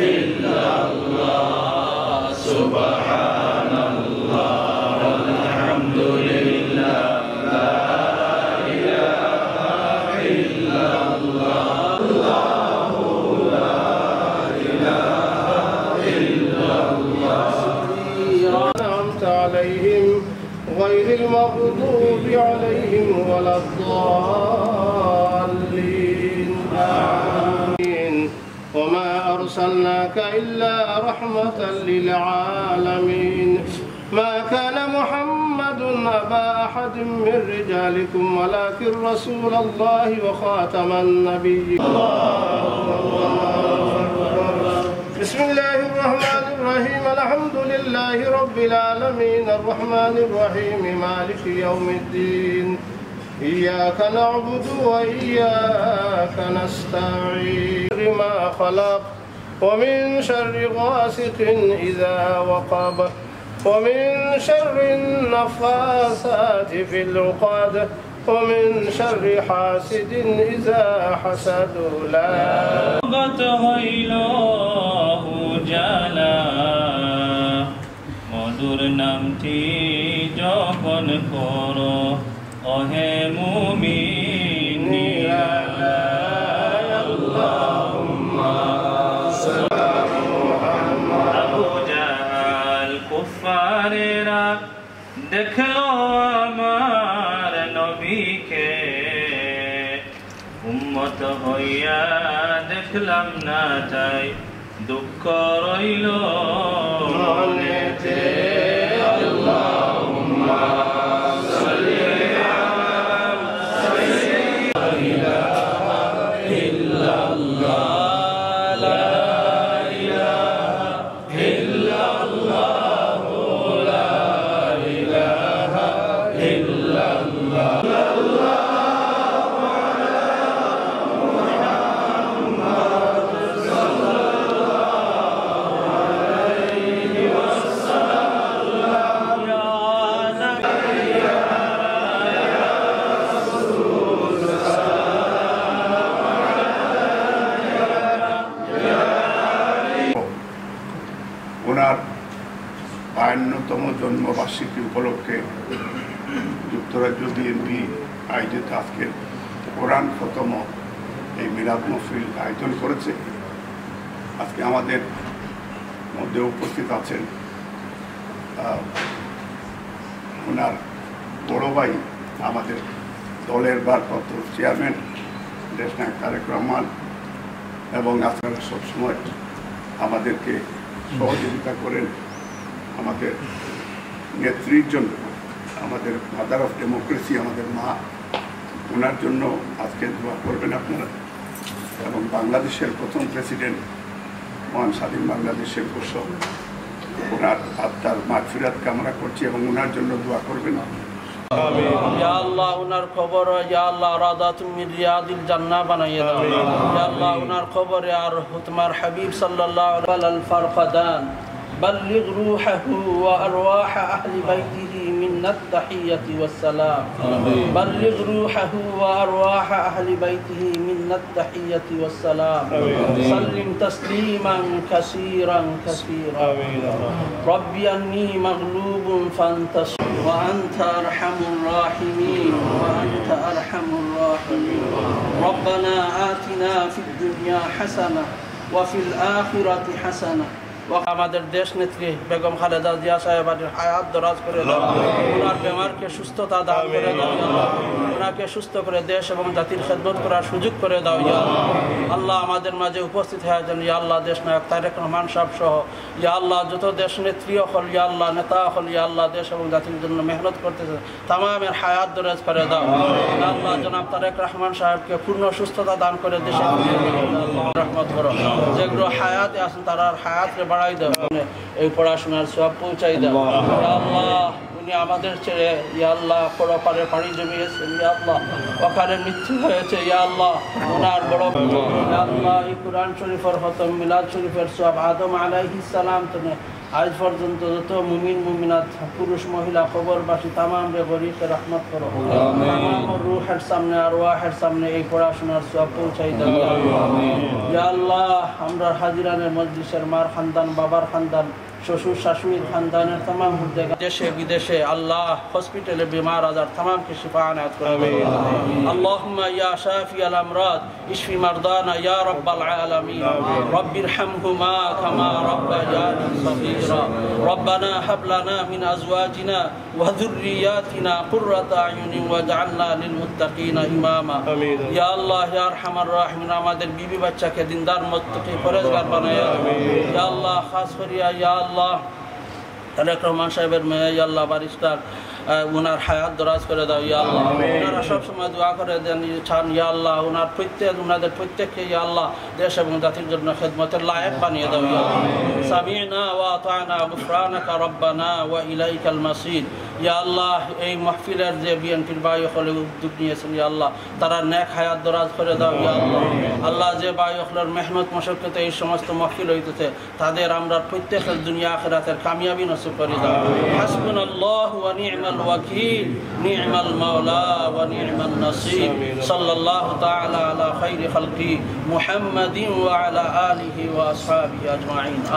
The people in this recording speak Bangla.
illallah, subhanallah, walhamdulillah, la ilaha illallah, Allahu la ilaha illallah. أنعمت عليهم غير المغضوب عليهم ولا الضالين. وما أرسلناك إلا رحمة للعالمين. ما كان محمد أبا أحد من رجالكم ولكن رسول الله وخاتم النبيين. بسم الله الرحمن الرحيم. الحمد لله رب العالمين الرحمن الرحيم مالك يوم الدين. إياك نعبد وإياك نستعين. ما خلق ومن شر غاسق إذا وقب ومن شر النفاثات في العقد ومن شر حاسد إذا حسد. لا غيله جالا মধুর নামটি যখন করো ওহে মুমিন নিরালা. আল্লাহুম্মা সাল্লি আলা মুহাম্মাদ. আবু জাহাল কুফারেরা দেখলো আমার নবীকে, উম্মত হইয়া দেখলাম না তাই দুঃখ রইল মনেতে. আল্লাহুম্মা সাল্লি আলা সাইয়্যিদিনা ইলাহা ইল্লাল্লাহ, লা ইলাহা ইল্লাল্লাহ, লা ইলাহা ইল্লাল্লাহ. ওনার ৫২তম জন্মবার্ষিকী উপলক্ষে যুক্তরাজ্য বিএনপি আয়োজিত আজকের কোরআন খতম এই মিলাদ মাহফিল আয়োজন করেছে। আজকে আমাদের মধ্যে উপস্থিত আছেন ওনার বড় ভাই আমাদের দলের ভারপ্রাপ্ত চেয়ারম্যান দেশনায়ক তারেক রহমান, এবং আপনারা সবসময় আমাদেরকে সহযোগিতা করেন। আমাদের নেত্রীর জন্য, আমাদের মাদার অফ ডেমোক্রেসি, আমাদের মা, ওনার জন্য আজকে দোয়া করবেন আপনারা। এবং বাংলাদেশের প্রথম প্রেসিডেন্ট মহান স্বাধীন বাংলাদেশের ঘোষক, ওনার আত্মার মাগফিরাত কামনা করছি এবং ওনার জন্য দোয়া করবেন। يا الله ونار قبر يا الله رضات من رياض الجنة بنايا يا الله ونار قبر يا رحمة حبيب صلى الله عليه وسلم. الفرقدان بلغ روحه وأرواح أهل بيته من التحية والسلام. بلغ روحه وأرواح أهل بيته من التحية والسلام. سلم تسليما كثيرا كثيرا. ربي أني مغلوب فانتصر وأنت أرحم الراحمين وأنت أرحم الراحمين. ربنا آتنا في الدنيا حسنة وفي الآخرة حسنة. আমাদের দেশ নেত্রী বেগম খালেদা জিয়া সাহেবের হায়াত দরাজ করে দাও, ওনার বেমারকে সুস্থতা দান করে দাও, ওনাকে সুস্থ করে দেশ এবং জাতির খেদমত করার সুযোগ করে দাও। ইয়া আল্লাহ আমাদের মাঝে উপস্থিত হয়ে যান। ইয়া আল্লাহ দেশনায়ক তারেক রহমান সাহেব সহ ইয়া আল্লাহ যত দেশ নেত্রীও হল, ইয়া আল্লাহ নেতা হল, ইয়া আল্লাহ দেশ এবং জাতির জন্য মেহনত করতেছে, তামামের হায়াত দরাজ করে দাও। ইয়া আল্লাহ জনাব তারেক রহমান সাহেবকে পূর্ণ সুস্থতা দান করে দেশে রহমত করো। যেগুলো হায়াতে আছেন তারা হায়াতকে এই পড়াশোনার সব পৌঁছাই দেওয়া। আপনি আমাদের ছেড়ে ইয়া আল্লাহ পরপারে পানি জমিয়েছেন, ইয়া আল্লাহ ওখানে মৃত্যু হয়েছে, ইয়া আল্লাহ ওনার বড় ইয়া আল্লাহ এই কোরআন শরীফের খতম মিলাদ শরীফের সব আদম আলাইহিস সালাম তুমি আজ পর্যন্ত যত মুমিন মুমিনাত পুরুষ মহিলা কবরবাসী তামামরে গরিকে রহমত করো, আমিন। রুহের সামনে আরওয়াহের সামনে এই পড়াশোনার সব পৌঁছাই দাও, আমিন। ইয়া আল্লাহ আমরা হাজিরানের মজলিসের মার খানদান বাবার খানদান শ্বশুর শাশুড়ির খানদানের তামাম হুদেগা দেশে বিদেশে আল্লাহ হসপিটালে বিমার আজার তামামকে শিফা আনায়াত করো, আমিন। আল্লাহুম্মা ইয়া শাফিয়াল আমরাদ ইশফি মারদানা ইয়া রাব্বাল আলামিন, রব্বিরহামহুমা কামা রাব্বায়ানি সাগীরা, ربنا هب لنا من أزواجنا وذرياتنا قرة أعين واجعلنا للمتقين إماما يا الله يا أرحم الراحمين আমাদের বিবি বাচ্চাকে দিনদার মুত্তাকি পরহেজগার বানায়া يا الله خاص করিয়া يا الله তারেক রহমান সাহেবের মেয়ে يا الله বারিস্টার ওনার হায়াত দরাজ করে দাও, ইয়া আল্লাহ ওনারা সবসময় দোয়া করে দেন ছান, ইয়া আল্লাহ ওনার ওনাদের প্রত্যেককে ইয়া আল্লাহ দেশ এবং জাতির জন্য খেদমতের লায়েক বানিয়ে দাও, ইয়া আল্লাহ সামি'না ওয়া আতা'না গুফরানাকা রব্বানা ওয়া ইলাইকাল মাসীর। ইয়া আল্লাহ এই মাহফিলের যে বিএনপির বায়ু হলে উদ্যোগ নিয়েছেন ইয়া আল্লাহ তারা নেক হায়াত দরাজ করে দাও, ইয়া আল্লাহ আল্লাহ যে বায়ু হলের মেহনত মশক্কতে এই সমস্ত মাহফিল হইতেছে তাদের আমরা প্রত্যেকের দুনিয়া আখিরাতের কামিয়াবি নসিব করে দাও, হাসবুনাল্লাহু ওয়া নি'মাল الوكيل نعم المولى ونعم النصير صلى الله تعالى على خير خلقه محمد وعلى آله وأصحابه أجمعين.